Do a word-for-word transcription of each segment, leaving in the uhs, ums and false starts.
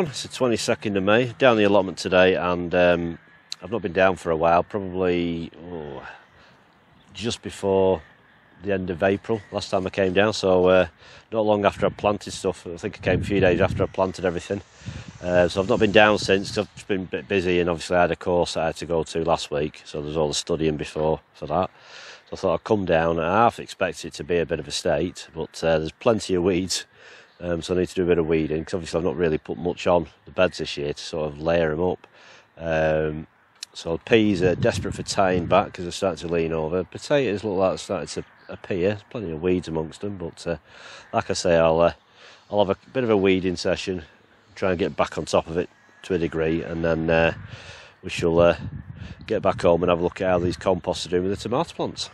everyone. It's the twenty-second of May, down the allotment today, and um, I've not been down for a while, probably oh, just before the end of April last time I came down, so uh, not long after I planted stuff. I think I came a few days after I planted everything, uh, so I've not been down since because I've just been a bit busy, and obviously I had a course I had to go to last week, so there's all the studying before for that. So I thought I'd come down, and I half expect it to be a bit of a state, but uh, there's plenty of weeds. Um, so I need to do a bit of weeding, because obviously I've not really put much on the beds this year to sort of layer them up. Um, so peas are desperate for tying back because they're starting to lean over. Potatoes look like they're starting to appear. There's plenty of weeds amongst them, but uh, like I say, I'll uh, I'll have a bit of a weeding session, try and get back on top of it to a degree, and then uh, we shall uh, get back home and have a look at how these composts are doing with the tomato plants.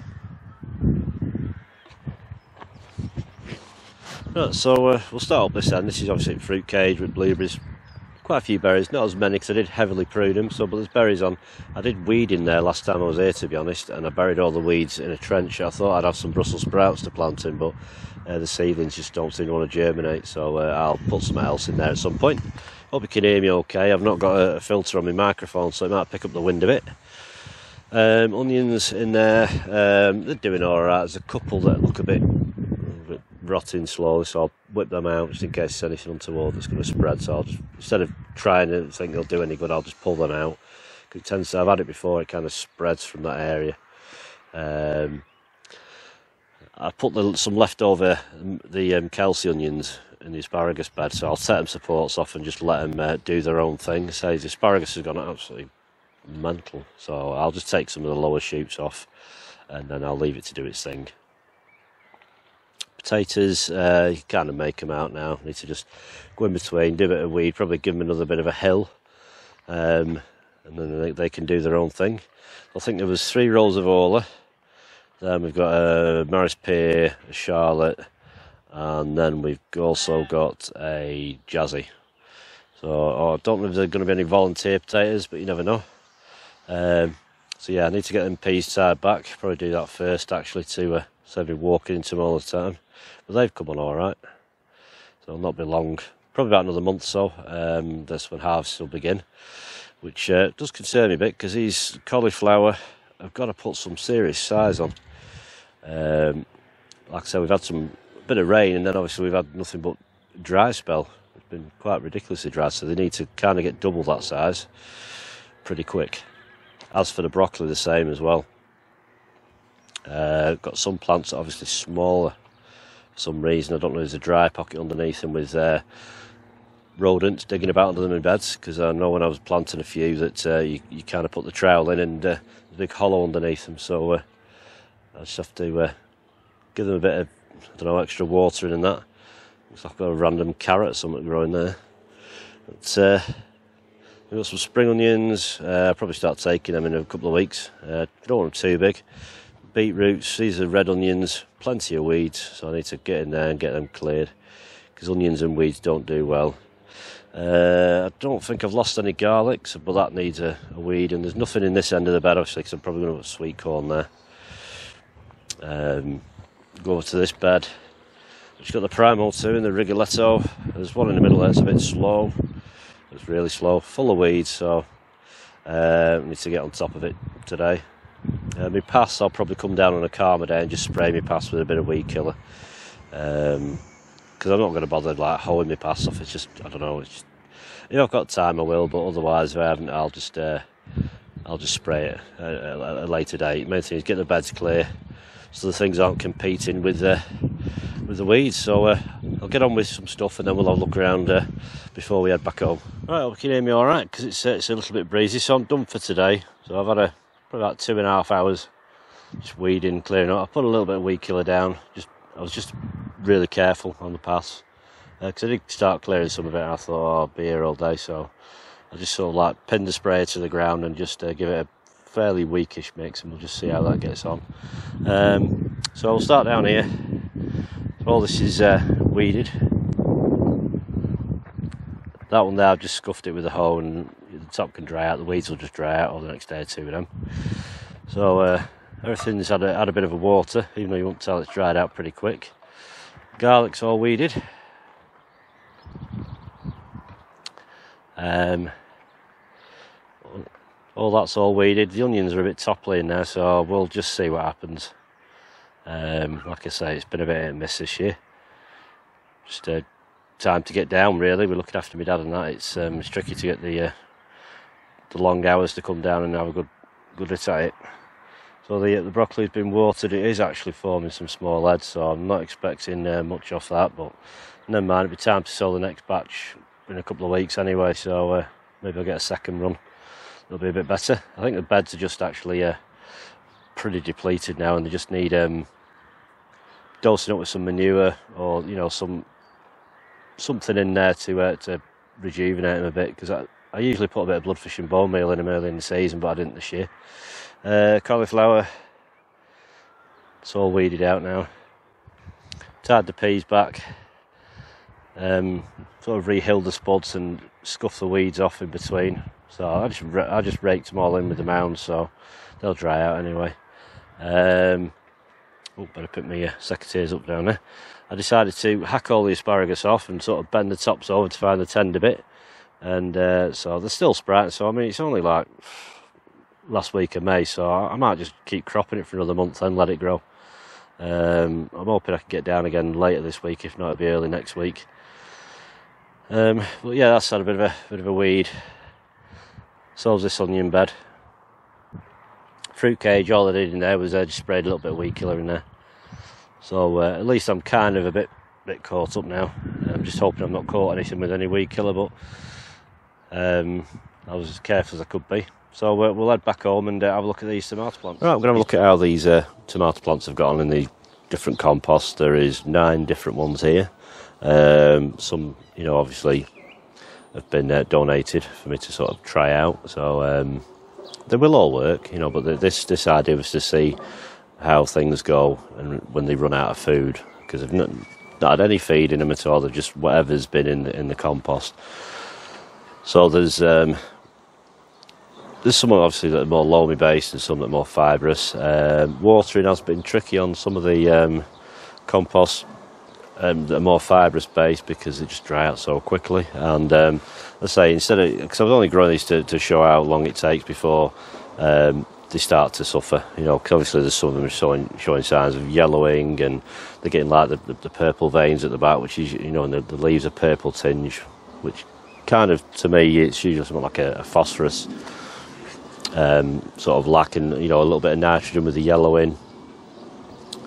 Right, so uh, we'll start up this end. This is obviously fruit cage with blueberries, quite a few berries, not as many because I did heavily prune them, so, but there's berries on. I did weed in there last time I was here, to be honest, and I buried all the weeds in a trench. I thought I'd have some Brussels sprouts to plant in, but uh, the seedlings just don't seem to want to germinate, so uh, I'll put something else in there at some point. Hope you can hear me okay. I've not got a filter on my microphone, so it might pick up the wind a bit. Um, onions in there, um, they're doing alright. There's a couple that look a bit rotting slowly, so I'll whip them out just in case there's anything untoward that's going to spread. So I'll just, instead of trying to think they'll do any good, I'll just pull them out, because it tends to, I've had it before, it kind of spreads from that area. um, I put the, some leftover the um, Kelsey onions in the asparagus bed, so I'll set them supports off and just let them uh, do their own thing. Say the asparagus has gone absolutely mental, so I'll just take some of the lower shoots off and then I'll leave it to do its thing. Potatoes, uh, you kind of make them out now. Need to just go in between, do a bit of weed, probably give them another bit of a hill, um, and then they, they can do their own thing. I think there was three rolls of Orla. Then we've got a uh, Maris Pier, a Charlotte, and then we've also got a Jazzy. So oh, I don't know if there's going to be any volunteer potatoes, but you never know. Um, so yeah, I need to get them peas tied back. Probably do that first actually, to uh, save me walking into them all the time. But they've come on all right, so it'll not be long, probably about another month or so. Um, that's when harvest will begin, which uh, does concern me a bit, because these cauliflower, I've got to put some serious size on. Um, like I said, we've had some bit of rain, and then obviously we've had nothing but dry spell. It's been quite ridiculously dry, so they need to kind of get double that size pretty quick. As for the broccoli, the same as well. Uh, got some plants that are obviously smaller. Some reason, I don't know, there's a dry pocket underneath them with uh, rodents digging about under them in beds, because I know when I was planting a few that uh, you, you kind of put the trowel in and uh, a big hollow underneath them, so uh, I just have to uh, give them a bit of, I don't know, extra watering and that. Looks like I've got a random carrot or something growing there. But, uh, we've got some spring onions. uh, I'll probably start taking them in a couple of weeks. uh, I don't want them too big. Beetroots, these are red onions, plenty of weeds, so I need to get in there and get them cleared, because onions and weeds don't do well. Uh, I don't think I've lost any garlic, so, but that needs a, a weed, and there's nothing in this end of the bed, obviously, because I'm probably going to put sweet corn there. Um, go over to this bed, which got the Primal too, and the Rigoletto. There's one in the middle there, it's a bit slow, it's really slow, full of weeds, so uh, I need to get on top of it today. Uh, my pass, I'll probably come down on a calmer day and just spray my pass with a bit of weed killer, because um, I'm not going to bother like hoeing my pass off. It's just, I don't know, it's just, if I've got time I will, but otherwise if I haven't, I'll just uh, I'll just spray it at a later date. The main thing is get the beds clear so the things aren't competing with uh, with the weeds. So uh, I'll get on with some stuff and then we'll have a look around uh, before we head back home. Right, well, can you hear me all right? Because it's, uh, it's a little bit breezy, so I'm done for today. So I've had a probably about two and a half hours just weeding, clearing up. I put a little bit of weed killer down. Just I was just really careful on the pass, because uh, I did start clearing some of it and I thought, oh, I'll be here all day, so I just sort of like pinned the sprayer to the ground and just uh, give it a fairly weakish mix, and we'll just see how that gets on. Um, so we'll start down here. So all this is uh, weeded. That one there, I've just scuffed it with a hoe, and the top can dry out, the weeds will just dry out over the next day or two with them. So uh, everything's had a, had a bit of a water, even though you won't tell it's dried out pretty quick. Garlic's all weeded. Um, all that's all weeded. The onions are a bit topply in there, so we'll just see what happens. Um, like I say, it's been a bit hit and miss this year. Just uh, time to get down, really. We're looking after my dad and that. It's um, it's tricky to get the uh, the long hours to come down and have a good good hit at it. So the the broccoli's been watered. It is actually forming some small heads, so I'm not expecting uh, much off that. But never mind. It'll be time to sow the next batch in a couple of weeks anyway. So uh, maybe I'll get a second run. It'll be a bit better. I think the beds are just actually uh, pretty depleted now, and they just need um, dosing up with some manure, or you know, some something in there to uh, to rejuvenate them a bit. Because I, I usually put a bit of bloodfish and bone meal in them early in the season, but I didn't this year. Uh, cauliflower, it's all weeded out now. Tied the peas back, um, sort of re-hilled the spuds and scuffed the weeds off in between. So I just I just raked them all in with the mound, so they'll dry out anyway. Um, oh, better put my uh, secateurs up down there. I decided to hack all the asparagus off and sort of bend the tops over to find the tender bit, and uh, so they're still sprouting. So I mean, it's only like last week of May, so I might just keep cropping it for another month and let it grow. Um, I'm hoping I can get down again later this week. If not, it'll be early next week. Um, but yeah, that's had a bit of a bit of a weed. So's this onion bed. Fruit cage, all I did in there was I just sprayed a little bit of weed killer in there. So uh, at least I'm kind of a bit bit caught up now. I'm just hoping I'm not caught anything with any weed killer, but um, I was as careful as I could be. So uh, we'll head back home and uh, have a look at these tomato plants. Right, we're going to have a look at how these uh, tomato plants have gone in the different compost. There is nine different ones here. Um, some, you know, obviously have been uh, donated for me to sort of try out, so um, they will all work, you know, but the, this this idea was to see how things go and when they run out of food, because they've not, not had any feed in them at all. They've just whatever's been in the, in the compost. So there's um, there's some obviously that are more loamy based and some that are more fibrous. Um, watering has been tricky on some of the um, compost Um, a more fibrous base, because they just dry out so quickly. And um, let's say instead of, because I was only growing these to, to show how long it takes before um, they start to suffer, you know, because obviously there's some of them showing, showing signs of yellowing, and they're getting like the, the, the purple veins at the back, which is, you know, and the, the leaves are purple tinge, which kind of, to me, it's usually something like a, a phosphorus um, sort of lacking, you know, a little bit of nitrogen with the yellowing.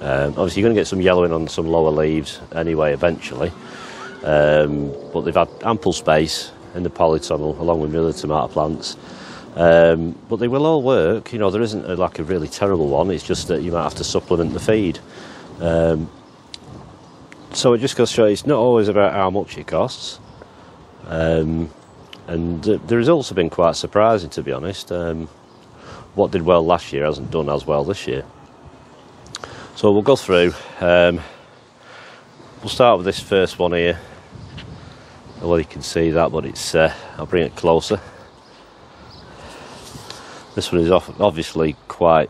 Um, obviously you're going to get some yellowing on some lower leaves anyway eventually, um, but they've had ample space in the polytunnel along with the other tomato plants, um, but they will all work, you know. There isn't a, like a really terrible one, it's just that you might have to supplement the feed. Um, so it just goes to show it's not always about how much it costs, um, and the, the results have been quite surprising, to be honest. Um, what did well last year hasn't done as well this year. So we'll go through, um, we'll start with this first one here. Well, you can see that, but it's, uh, I'll bring it closer. This one is obviously quite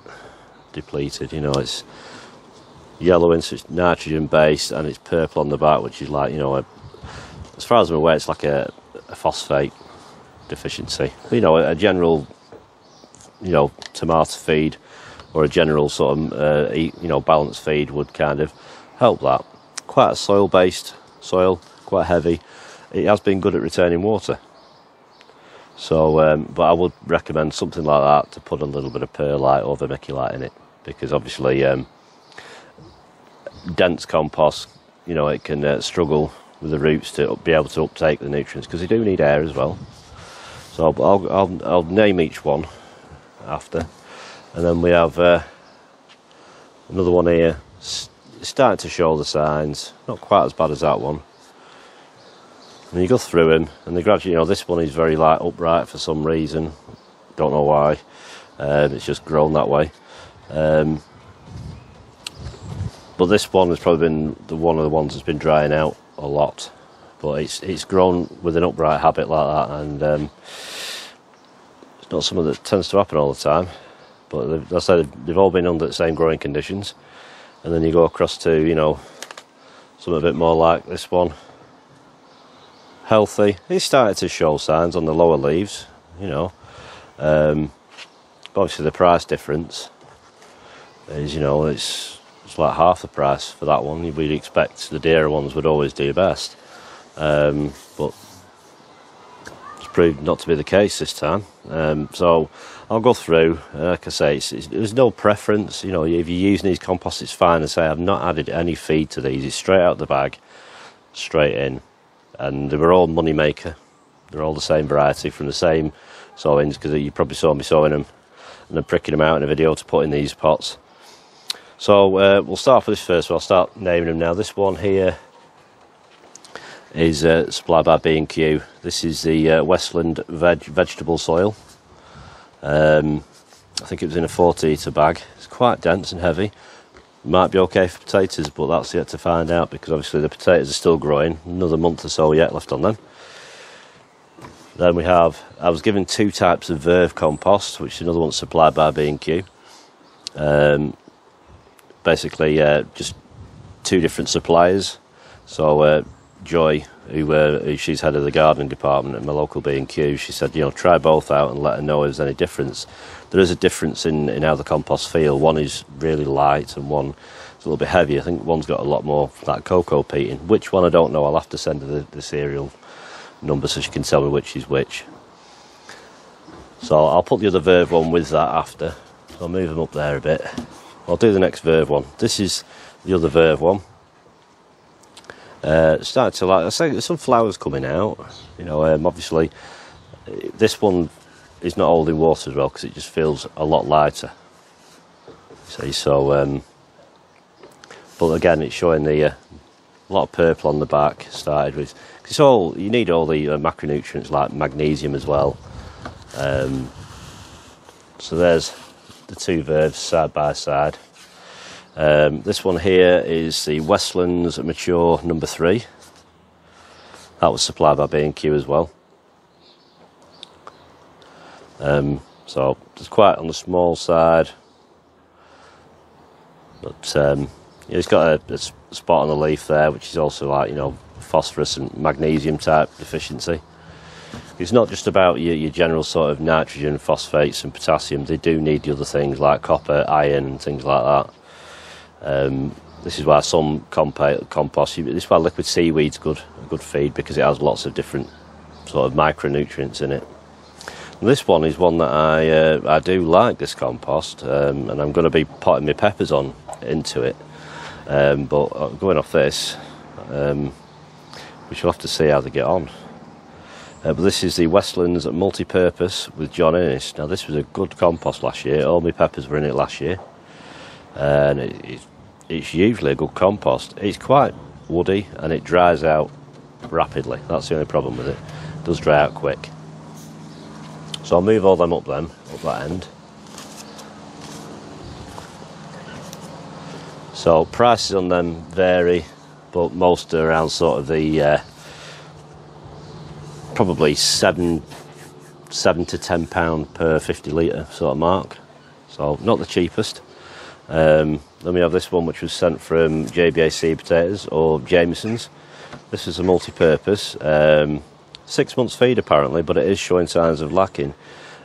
depleted, you know, it's yellowing, so it's nitrogen based, and it's purple on the back, which is like, you know, a, as far as I'm aware, it's like a, a phosphate deficiency. You know, a, a general, you know, tomato feed, or a general sort of, uh, you know, balanced feed would kind of help that. Quite a soil-based soil, quite heavy. It has been good at retaining water. So, um, but I would recommend something like that to put a little bit of perlite or vermiculite in it, because obviously um, dense compost, you know, it can uh, struggle with the roots to be able to uptake the nutrients, because they do need air as well. So I'll, I'll, I'll name each one after. And then we have uh, another one here, it's starting to show the signs, not quite as bad as that one. And you go through them, and they gradually, you know, this one is very like upright for some reason, don't know why, um, it's just grown that way. Um, but this one has probably been the one of the ones that's been drying out a lot, but it's, it's grown with an upright habit like that, and um, it's not something that tends to happen all the time. But that's how they've all been under the same growing conditions. And then you go across to, you know, something a bit more like this one. healthy. It's started to show signs on the lower leaves, you know. Um, obviously the price difference is, you know, it's, it's like half the price for that one. We'd expect the dearer ones would always do your best. Um, but it's proved not to be the case this time. Um, so I'll go through, like I say, it's, it's, there's no preference. You know, if you're using these composts, it's fine. And say I've not added any feed to these. It's straight out the bag, straight in. And they were all Money Maker. They're all the same variety from the same sowings, because you probably saw me sowing them and then pricking them out in a video to put in these pots. So uh, we'll start with this first. So I'll start naming them now. This one here is uh, supplied by B and Q. This is the uh, Westland Veg Vegetable Soil. Um, I think it was in a forty litre bag. It's quite dense and heavy. Might be okay for potatoes, but that's yet to find out, because obviously the potatoes are still growing. Another month or so yet left on them. Then we have, I was given two types of Verve compost, which is another one supplied by B and Q. Um, basically, uh, just two different suppliers. So uh, Joy, who, uh, who she's head of the gardening department at my local B and Q, she said, you know, try both out and let her know if there's any difference. There is a difference in, in how the compost feel. One is really light and one is a little bit heavier. I think one's got a lot more of that cocoa peat in. Which one, I don't know. I'll have to send her the, the cereal number so she can tell me which is which. So I'll put the other Verve one with that after. I'll move them up there a bit. I'll do the next Verve one. This is the other Verve one. Uh, started to like, I say there's some flowers coming out, you know. Um, obviously this one is not holding water as well, because it just feels a lot lighter. See, so um, but again, it's showing the uh, a lot of purple on the back. Started with, cause it's all, you need all the uh, macronutrients like magnesium as well. Um, so there's the two Verves side by side. Um, this one here is the Westlands Mature Number Three. That was supplied by B and Q as well. Um, so it's quite on the small side, but um, yeah, it's got a, a spot on the leaf there, which is also like, you know, phosphorus and magnesium type deficiency. It's not just about your, your general sort of nitrogen, phosphates and potassium. They do need the other things like copper, iron and things like that. Um, this is why some comp compost, this is why liquid seaweed's good, a good feed, because it has lots of different sort of micronutrients in it. And this one is one that I uh, I do like, this compost, um, and I'm going to be potting my peppers on into it. Um, but going off this, um, we shall have to see how they get on. Uh, but this is the Westlands Multi-Purpose with John Innes. Now this was a good compost last year. All my peppers were in it last year. And it, it, it's usually a good compost. It's quite woody and it dries out rapidly. That's the only problem with it. It does dry out quick. So I'll move all them up then, up that end. So prices on them vary, but most are around sort of the uh, probably seven, seven to ten pound per fifty litre sort of mark. So not the cheapest. Um, then we have this one, which was sent from J B A Seed Potatoes, or Jamieson's. This is a multi-purpose, um, six months feed apparently, but it is showing signs of lacking.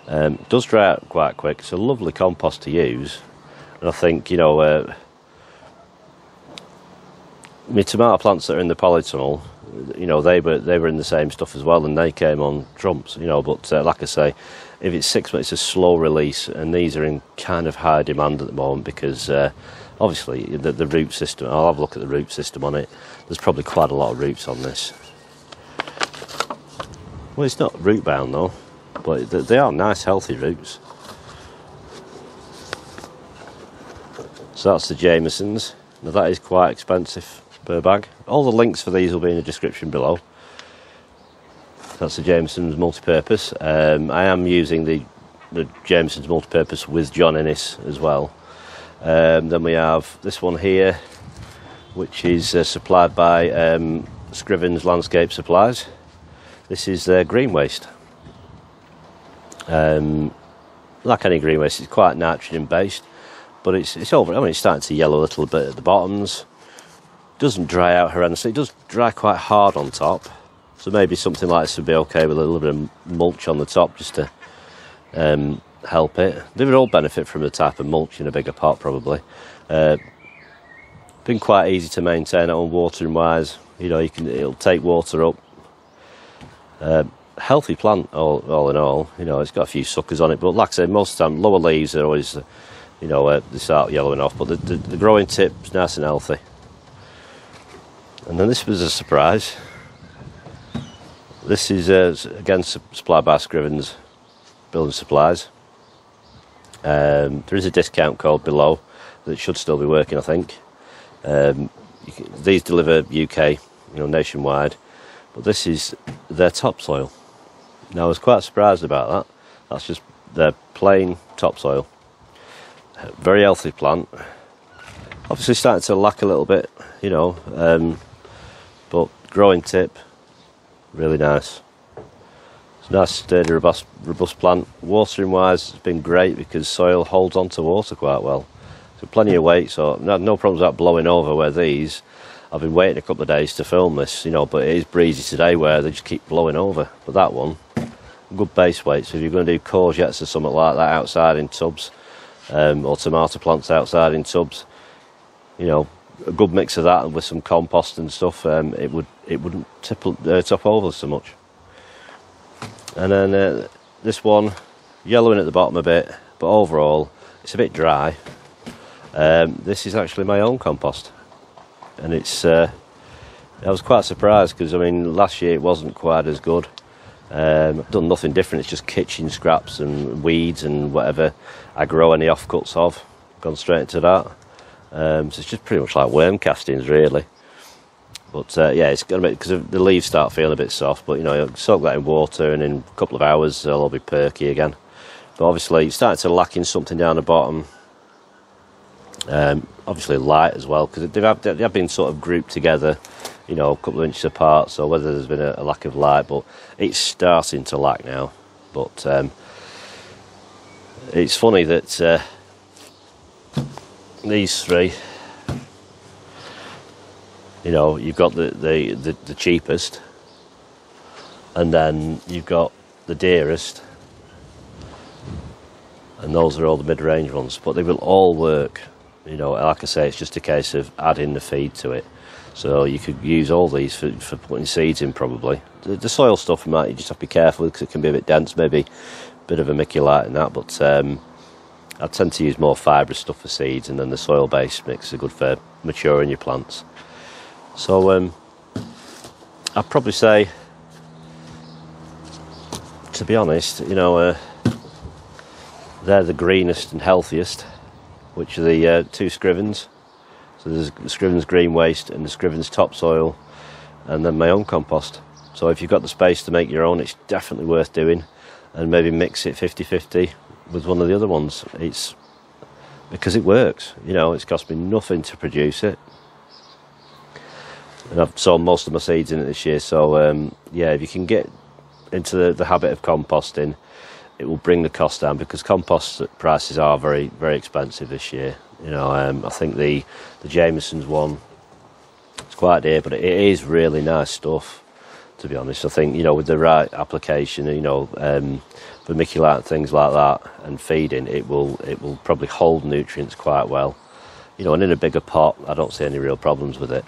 Um, it does dry out quite quick. It's a lovely compost to use, and I think, you know, uh, my tomato plants that are in the polytunnel, you know, they were they were in the same stuff as well, and they came on trumps, you know. But uh, like I say, if it's six months, it's a slow release, and these are in kind of high demand at the moment, because uh, obviously the, the root system, I'll have a look at the root system on it. There's probably quite a lot of roots on this. Well, it's not root bound though, but they are nice healthy roots. So that's the Jamieson's. Now that is quite expensive per bag. All the links for these will be in the description below. That's the Jamieson's multi-purpose. Um, I am using the, the Jamieson's multi-purpose with John Innes as well. Um, then we have this one here, which is uh, supplied by um, Scrivens Landscape Supplies. This is their green waste. Um, like any green waste, it's quite nitrogen based, but it's it's over. I mean, it's starting to yellow a little bit at the bottoms. Doesn't dry out horrendously. It does dry quite hard on top. So maybe something like this would be okay with a little bit of mulch on the top just to um, help it. They would all benefit from the type of mulch in a bigger pot probably. Uh, been quite easy to maintain at home watering wise. You know, you can, it'll take water up. Uh, healthy plant all, all in all. You know, it's got a few suckers on it, but like I said, most of the time lower leaves are always, you know, uh, they start yellowing off, but the, the, the growing tip's nice and healthy. And then this was a surprise. This is uh, again supplied by Scrivens Building Supplies. Um, there is a discount code below that should still be working, I think. Um, you can, these deliver U K, you know, nationwide. But this is their topsoil. Now I was quite surprised about that. That's just their plain topsoil. Very healthy plant. Obviously starting to lack a little bit, you know, um, but growing tip, really nice. It's a nice sturdy robust, robust plant. Watering wise it's been great because soil holds on to water quite well. So plenty of weight, so no, no problems about blowing over where these. I've been waiting a couple of days to film this, you know, but it is breezy today where they just keep blowing over. But that one, good base weight. So if you're going to do courgettes or something like that outside in tubs, um, or tomato plants outside in tubs, you know, a good mix of that and with some compost and stuff, um, it would it wouldn't tip, uh, top over so much. And then uh, this one, yellowing at the bottom a bit, but overall it's a bit dry. Um, this is actually my own compost. And it's, uh, I was quite surprised because I mean, last year it wasn't quite as good. Um, I've done nothing different, it's just kitchen scraps and weeds and whatever I grow any offcuts of, gone straight into that. Um, so it's just pretty much like worm castings really. But uh, yeah, it's gonna be, because the leaves start feeling a bit soft, but you know, you soak that in water and in a couple of hours they'll all be perky again. But obviously, it's starting to lack in something down the bottom. Um, obviously light as well because they, they have been sort of grouped together, you know, a couple of inches apart, so whether there's been a, a lack of light, but it's starting to lack now. But um, it's funny that uh, these three, you know, you've got the, the, the, the cheapest and then you've got the dearest and those are all the mid-range ones, but they will all work. You know, like I say, it's just a case of adding the feed to it. So you could use all these for, for putting seeds in, probably. The, the soil stuff, you might you just have to be careful because it can be a bit dense, maybe a bit of a miculite and that. But um, I tend to use more fibrous stuff for seeds, and then the soil-based mix is good for maturing your plants. So um, I'd probably say, to be honest, you know, uh, they're the greenest and healthiest, which are the uh, two Scrivens. So there's the Scrivens Green Waste and the Scrivens Topsoil, and then my own compost. So if you've got the space to make your own, it's definitely worth doing, and maybe mix it fifty fifty with one of the other ones. It's because it works, you know, it's cost me nothing to produce it. And I've sown most of my seeds in it this year, so um, yeah, if you can get into the, the habit of composting, it will bring the cost down because compost prices are very, very expensive this year. You know, um, I think the the Jamieson's one, it's quite dear, but it is really nice stuff. To be honest, I think, you know, with the right application, you know, um, vermiculite and things like that, and feeding, it will it will probably hold nutrients quite well. You know, and in a bigger pot, I don't see any real problems with it.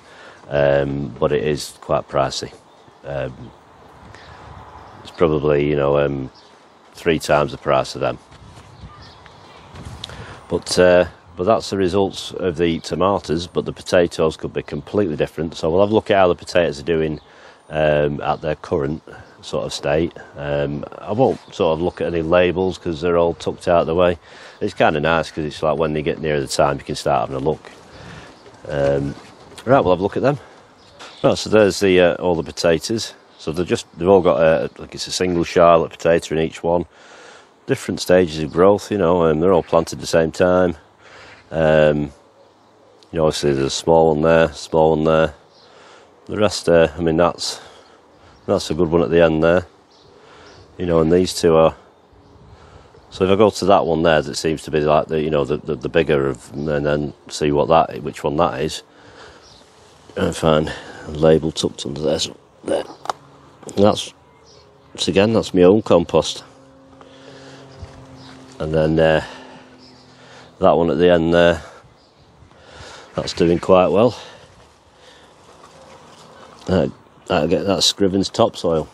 Um, but it is quite pricey. Um, it's probably, you know. Um, three times the price of them, but uh, but that's the results of the tomatoes, but the potatoes could be completely different, so we'll have a look at how the potatoes are doing um, at their current sort of state. um, I won't sort of look at any labels because they're all tucked out of the way. It's kind of nice because it's like when they get nearer the time you can start having a look. Um, right, we'll have a look at them. Right, so there's the uh, all the potatoes. So they're just, they've all got, a, like it's a single Charlotte potato in each one. Different stages of growth, you know, and they're all planted at the same time. Um, you know, obviously there's a small one there, small one there. The rest there, I mean, that's that's a good one at the end there. You know, and these two are, so if I go to that one there, that seems to be like the, you know, the, the, the bigger of, and then see what that, which one that is. And find a label tucked under there, so there. that's, once again, that's my own compost. And then uh, that one at the end there, that's doing quite well. Uh, that'll get, that's Scrivens topsoil.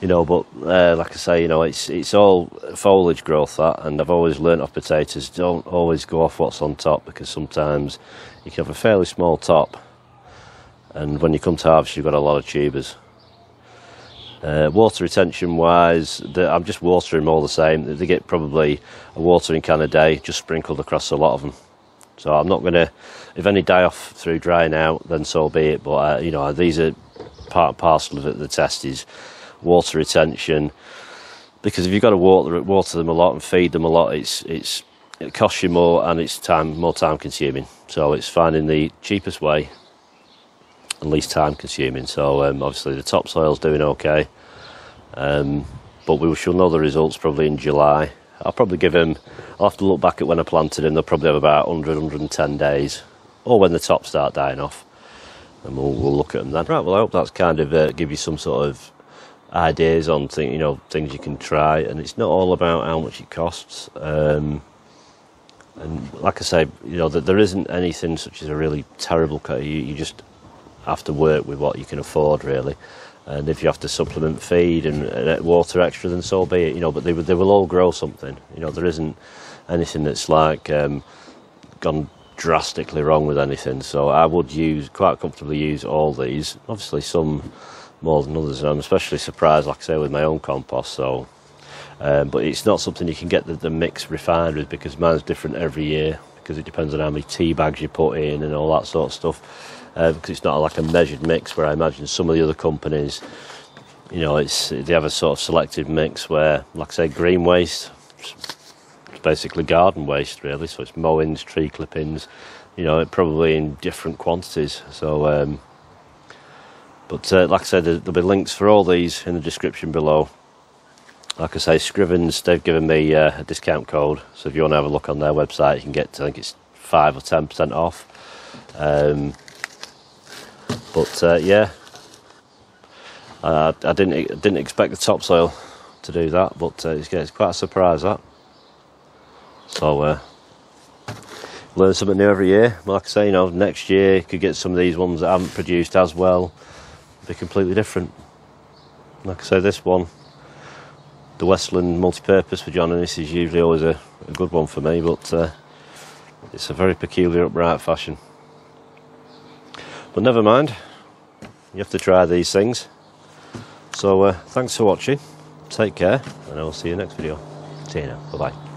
You know, but uh, like I say, you know, it's it's all foliage growth, that, and I've always learnt off potatoes, don't always go off what's on top, because sometimes you can have a fairly small top, and when you come to harvest, you've got a lot of tubers. Uh, water retention wise, I'm just watering all the same. They get probably a watering can a day, just sprinkled across a lot of them. So I'm not going to, if any die off through drying out, then so be it. But uh, you know, these are part and parcel of it. The test is water retention, because if you've got to water water them a lot and feed them a lot, it's it's it costs you more and it's time more time consuming. So it's finding the cheapest way and least time consuming. So um, obviously the topsoil's doing okay, um, but we shall know the results probably in July. I'll probably give him, I'll have to look back at when I planted him, they'll probably have about a hundred, a hundred and ten days, or when the tops start dying off, and we'll, we'll look at them then. Right, well I hope that's kind of uh, give you some sort of ideas on thing, you know, things you can try, and it's not all about how much it costs. Um, and like I say, you know, that there isn't anything such as a really terrible cut. You, you just have to work with what you can afford, really. And if you have to supplement feed and, and water extra, then so be it. You know, but they they will all grow something. You know, there isn't anything that's like um, gone drastically wrong with anything. So I would use quite comfortably use all these. Obviously, some more than others, and I'm especially surprised, like I say, with my own compost. So, um, but it's not something you can get the, the mix refined with, because mine's different every year, because it depends on how many tea bags you put in and all that sort of stuff. Uh, because it's not like a measured mix, where I imagine some of the other companies, you know, it's they have a sort of selected mix where, like I say, green waste, it's basically garden waste really. So it's mowings, tree clippings, you know, probably in different quantities. So. Um, But uh, like I said, there'll be links for all these in the description below. Like I say, Scrivens, they've given me uh, a discount code. So if you want to have a look on their website, you can get, I think it's five or ten percent off. Um, but uh, yeah, I, I didn't I didn't expect the topsoil to do that, but uh, it's, it's quite a surprise, that. So uh, learn something new every year. Like I say, you know, next year you could get some of these ones that I haven't produced as well. They're completely different. Like I say, this one, the Westland multi-purpose for John Innes, is usually always a, a good one for me, but uh, it's a very peculiar upright fashion. But never mind, you have to try these things. So uh, thanks for watching, take care, and I will see you next video. See you now, bye bye.